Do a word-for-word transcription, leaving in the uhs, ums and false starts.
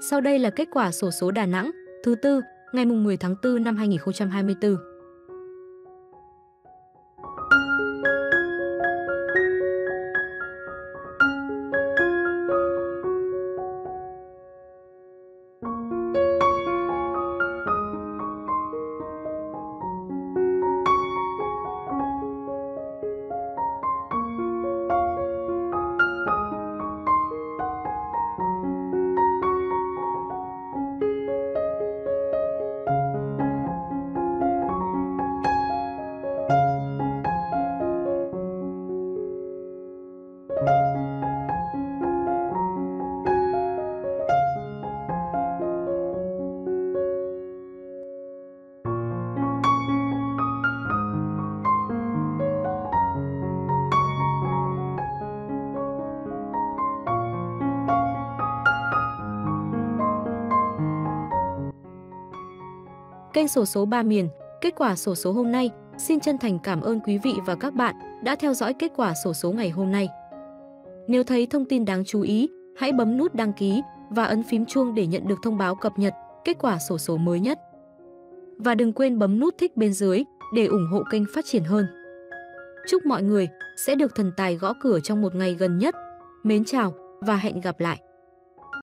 Sau đây là kết quả xổ số Đà Nẵng thứ tư ngày mười tháng tư năm hai nghìn không trăm hai mươi tư. Kênh xổ số ba miền, kết quả xổ số hôm nay. Xin chân thành cảm ơn quý vị và các bạn đã theo dõi kết quả xổ số ngày hôm nay. Nếu thấy thông tin đáng chú ý, hãy bấm nút đăng ký và ấn phím chuông để nhận được thông báo cập nhật kết quả xổ số mới nhất. Và đừng quên bấm nút thích bên dưới để ủng hộ kênh phát triển hơn. Chúc mọi người sẽ được thần tài gõ cửa trong một ngày gần nhất. Mến chào và hẹn gặp lại!